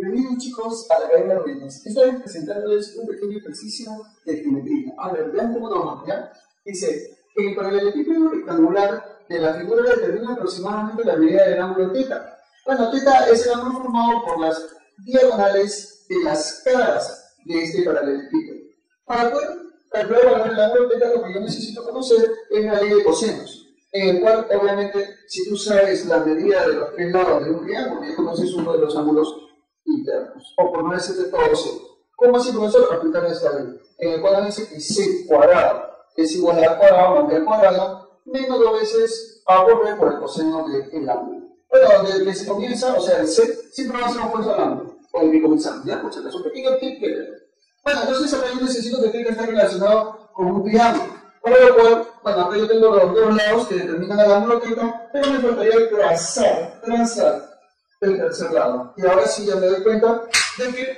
Bienvenidos chicos a la Academia de Números. Estoy presentándoles un pequeño ejercicio de geometría. A ver, vean cómo toma, ¿ya? Dice que el paralelepípedo rectangular de la figura determina aproximadamente la medida del ángulo θ. Bueno, θ es el ángulo formado por las diagonales de las caras de este paralelepípedo. Para poder calcular el ángulo θ, lo que yo necesito conocer es la ley de cosenos, en el cual, obviamente, si tú sabes la medida de los tres lados de un triángulo, ya conoces uno de los ángulos internos, o por no decirte todo C. ¿Cómo así, profesor? Aplicar esta ley, en el cual dice que C cuadrado es igual a cuadrado más B cuadrado menos dos veces A por B por el coseno del ángulo. Bueno, desde que se comienza, o sea, el C siempre va a ser opuesto al ángulo, o el que comenzamos, ¿ya? Por si acaso, pequeño tip que ver. Bueno, entonces acá yo necesito que tenga que estar relacionado con un triángulo, por lo cual, bueno, acá yo tengo los dos lados que determinan el ángulo θ, pero me faltaría trazar el tercer lado. Y ahora sí ya me doy cuenta de que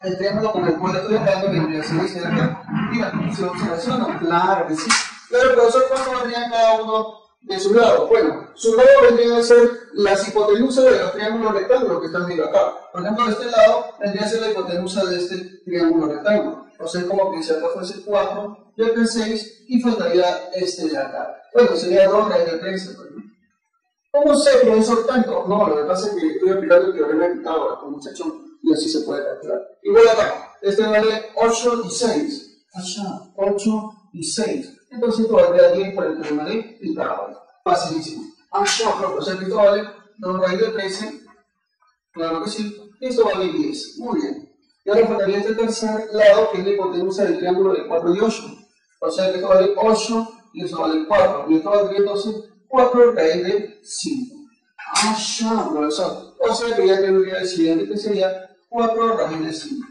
el triángulo con el cual estoy hablando vendría a ser este de acá. Mira, ¿se observaciona? Claro que sí. Claro, profesor, ¿cuánto vendrían cada uno de su lado? Bueno, su lado vendría a ser las hipotenusas de los triángulos rectángulos que están viendo acá. Por ejemplo, de este lado vendría a ser la hipotenusa de este triángulo rectángulo. O sea, como que si acá fuese 4, yo acá 6 y faltaría este de acá. Bueno, sería 2 raíz de 3. ¿Cómo sé, profesor, tanto? No, lo que pasa es que estoy aplicando el teorema de Pitágoras, muchachón, y así se puede calcular. Igual acá, este vale 8 y 6. Allá, 8 y 6. Entonces esto valdría 10 por el teorema de Pitágoras. Facilísimo. Allá, o sea que esto vale 2 raíz de 13. Claro que sí. Y esto vale 10. Muy bien. Y ahora faltaría este tercer lado, que es la hipotenusa del triángulo de 4 y 8. O sea que esto vale 8 y esto vale 4. Y esto valdría entonces 4 raíz de 5. Ah, ya, profesor. O sea que ya tendría el siguiente, que sería 4 raíz de 5.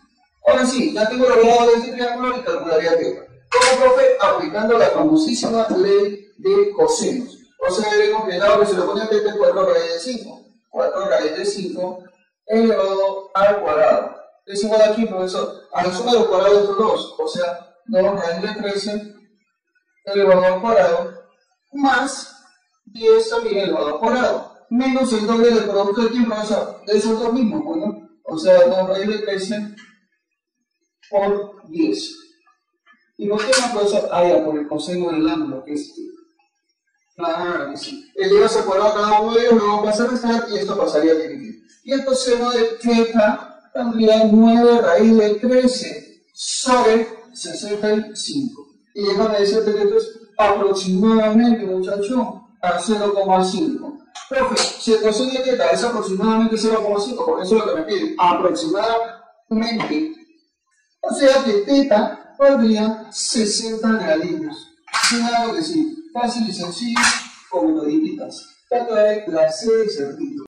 Ahora sí, ya tengo los lados de este triángulo y calcularía que, como profe, aplicando la famosísima ley de cosenos. O sea, veremos que el lado que se le pone a teta es 4 raíz de 5. 4 raíz de 5 elevado al cuadrado. Es igual aquí, profesor, a la suma de los cuadrados de estos dos. O sea, 2 raíz de 13 elevado al cuadrado más 10 también elevado al cuadrado, menos el doble del producto de tiempo, o sea, de esos dos mismos, ¿no? O sea, 2 raíz de 13 por 10. ¿Y por qué no, profesor? Ah, ya, por el coseno del ángulo, que es este. Claro que sí. Elevas al cuadrado cada uno de ellos, luego pasa a restar y esto pasaría a dividir. Y el coseno de θ tendría 9 raíz de 13 sobre 65. Y déjame decirte que esto es aproximadamente, muchacho, a 0,5. Profe, si el coseno de θ es aproximadamente 0,5, porque eso es lo que me piden, aproximadamente. O sea que θ valdría 60 graditos. Sin algo que sí, fácil y sencillo, como lo digitas. Trata de la C de certito.